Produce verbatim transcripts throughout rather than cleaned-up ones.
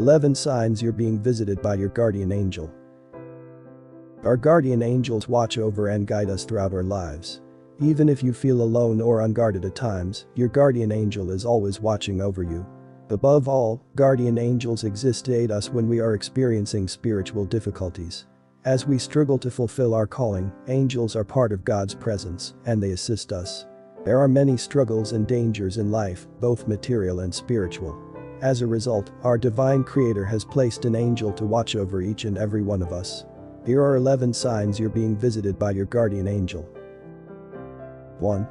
eleven Signs You're Being Visited by Your Guardian Angel. Our guardian angels watch over and guide us throughout our lives. Even if you feel alone or unguarded at times, your guardian angel is always watching over you. Above all, guardian angels exist to aid us when we are experiencing spiritual difficulties. As we struggle to fulfill our calling, angels are part of God's presence, and they assist us. There are many struggles and dangers in life, both material and spiritual. As a result, our divine creator has placed an angel to watch over each and every one of us. Here are eleven signs you're being visited by your guardian angel. one.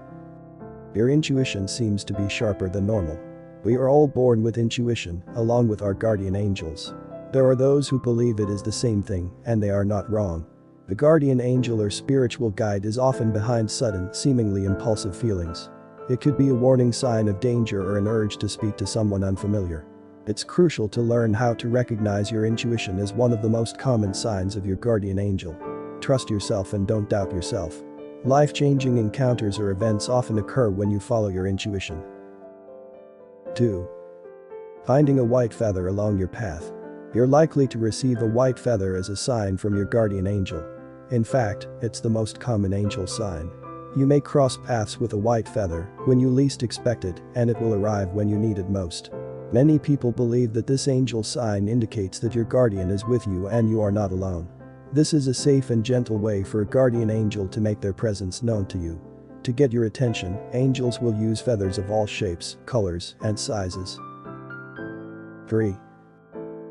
Your intuition seems to be sharper than normal. We are all born with intuition, along with our guardian angels. There are those who believe it is the same thing, and they are not wrong. The guardian angel or spiritual guide is often behind sudden, seemingly impulsive feelings. It could be a warning sign of danger or an urge to speak to someone unfamiliar. It's crucial to learn how to recognize your intuition as one of the most common signs of your guardian angel. Trust yourself and don't doubt yourself. Life-changing encounters or events often occur when you follow your intuition. two. Finding a white feather along your path. You're likely to receive a white feather as a sign from your guardian angel. In fact, it's the most common angel sign. You may cross paths with a white feather when you least expect it, and it will arrive when you need it most. Many people believe that this angel sign indicates that your guardian is with you and you are not alone. This is a safe and gentle way for a guardian angel to make their presence known to you. To get your attention, angels will use feathers of all shapes, colors, and sizes. three.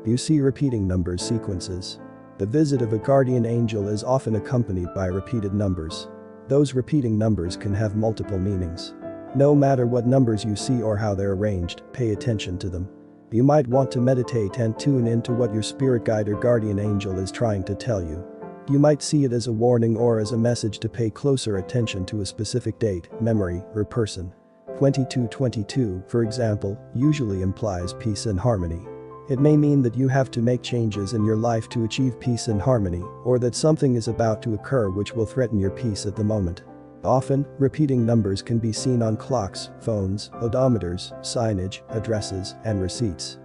You see repeating numbers sequences. The visit of a guardian angel is often accompanied by repeated numbers. Those repeating numbers can have multiple meanings. No matter what numbers you see or how they're arranged, pay attention to them. You might want to meditate and tune into what your spirit guide or guardian angel is trying to tell you. You might see it as a warning or as a message to pay closer attention to a specific date, memory, or person. twenty-two twenty-two, for example, usually implies peace and harmony. It may mean that you have to make changes in your life to achieve peace and harmony, or that something is about to occur which will threaten your peace at the moment. Often, repeating numbers can be seen on clocks, phones, odometers, signage, addresses, and receipts.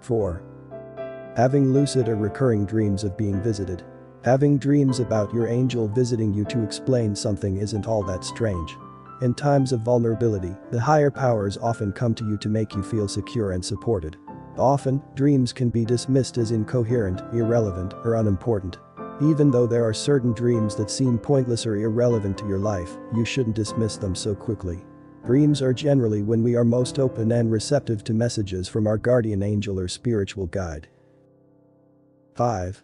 four. Having lucid or recurring dreams of being visited. Having dreams about your angel visiting you to explain something isn't all that strange. In times of vulnerability, the higher powers often come to you to make you feel secure and supported. Often, dreams can be dismissed as incoherent, irrelevant, or unimportant. Even though there are certain dreams that seem pointless or irrelevant to your life, you shouldn't dismiss them so quickly. Dreams are generally when we are most open and receptive to messages from our guardian angel or spiritual guide. five.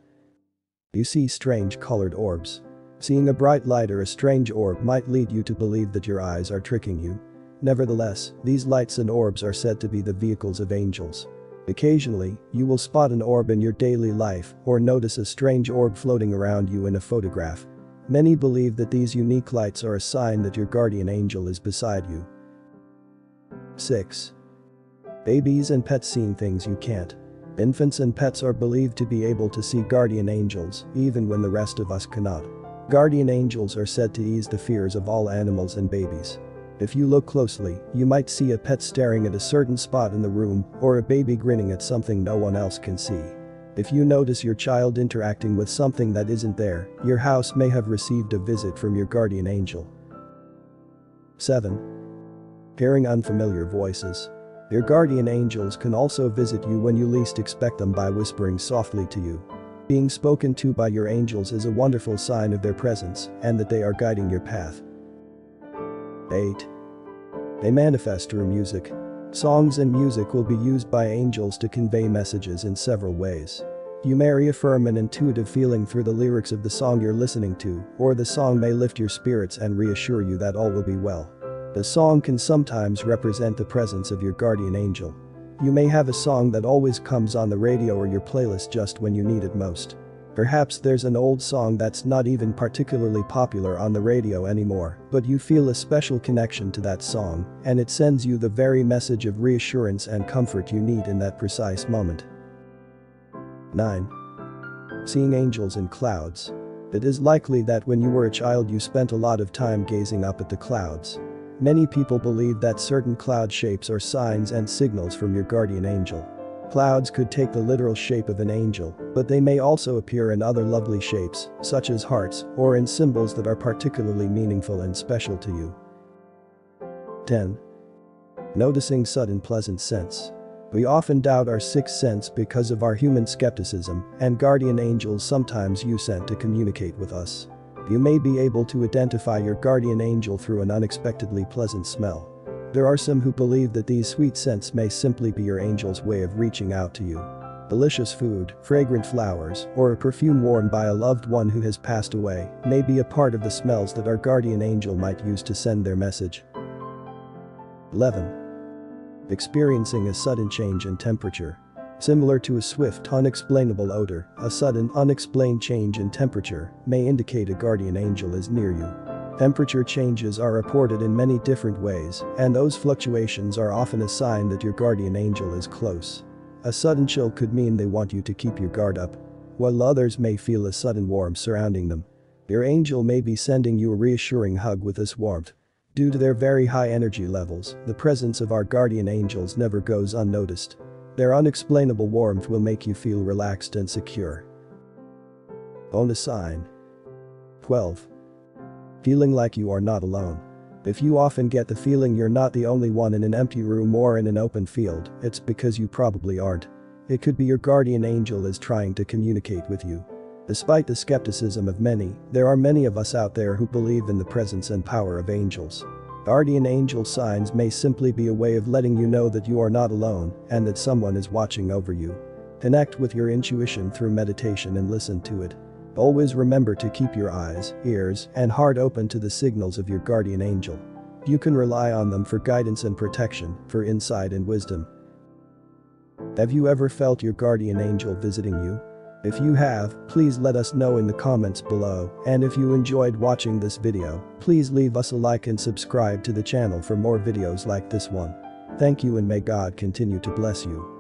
You see strange colored orbs. Seeing a bright light or a strange orb might lead you to believe that your eyes are tricking you. Nevertheless, these lights and orbs are said to be the vehicles of angels. Occasionally, you will spot an orb in your daily life or notice a strange orb floating around you in a photograph. Many believe that these unique lights are a sign that your guardian angel is beside you. six. Babies and pets seeing things you can't. Infants and pets are believed to be able to see guardian angels, even when the rest of us cannot. Guardian angels are said to ease the fears of all animals and babies. If you look closely, you might see a pet staring at a certain spot in the room, or a baby grinning at something no one else can see. If you notice your child interacting with something that isn't there, your house may have received a visit from your guardian angel. seven. Hearing unfamiliar voices. Your guardian angels can also visit you when you least expect them by whispering softly to you. Being spoken to by your angels is a wonderful sign of their presence and that they are guiding your path. eight. They manifest through music. Songs and music will be used by angels to convey messages in several ways. You may reaffirm an intuitive feeling through the lyrics of the song you're listening to, or the song may lift your spirits and reassure you that all will be well. The song can sometimes represent the presence of your guardian angel. You may have a song that always comes on the radio or your playlist just when you need it most. Perhaps there's an old song that's not even particularly popular on the radio anymore, but you feel a special connection to that song, and it sends you the very message of reassurance and comfort you need in that precise moment. nine. Seeing angels in clouds. It is likely that when you were a child you spent a lot of time gazing up at the clouds. Many people believe that certain cloud shapes are signs and signals from your guardian angel. Clouds could take the literal shape of an angel, but they may also appear in other lovely shapes, such as hearts, or in symbols that are particularly meaningful and special to you. ten. Noticing sudden pleasant sense. We often doubt our sixth sense because of our human skepticism, and guardian angels sometimes use scent to communicate with us. You may be able to identify your guardian angel through an unexpectedly pleasant smell. There are some who believe that these sweet scents may simply be your angel's way of reaching out to you. Delicious food, fragrant flowers, or a perfume worn by a loved one who has passed away may be a part of the smells that our guardian angel might use to send their message. eleven. Experiencing a sudden change in temperature. Similar to a swift, unexplainable odor, a sudden, unexplained change in temperature may indicate a guardian angel is near you. Temperature changes are reported in many different ways, and those fluctuations are often a sign that your guardian angel is close. A sudden chill could mean they want you to keep your guard up, while others may feel a sudden warmth surrounding them. Your angel may be sending you a reassuring hug with this warmth. Due to their very high energy levels, the presence of our guardian angels never goes unnoticed. Their unexplainable warmth will make you feel relaxed and secure. Bonus sign. twelve. Feeling like you are not alone. If you often get the feeling you're not the only one in an empty room or in an open field, it's because you probably aren't. It could be your guardian angel is trying to communicate with you. Despite the skepticism of many, there are many of us out there who believe in the presence and power of angels. Guardian angel signs may simply be a way of letting you know that you are not alone and that someone is watching over you. Connect with your intuition through meditation and listen to it. Always remember to keep your eyes, ears, and heart open to the signals of your guardian angel. You can rely on them for guidance and protection, for insight and wisdom. Have you ever felt your guardian angel visiting you? If you have, please let us know in the comments below, and if you enjoyed watching this video, please leave us a like and subscribe to the channel for more videos like this one. Thank you, and may God continue to bless you.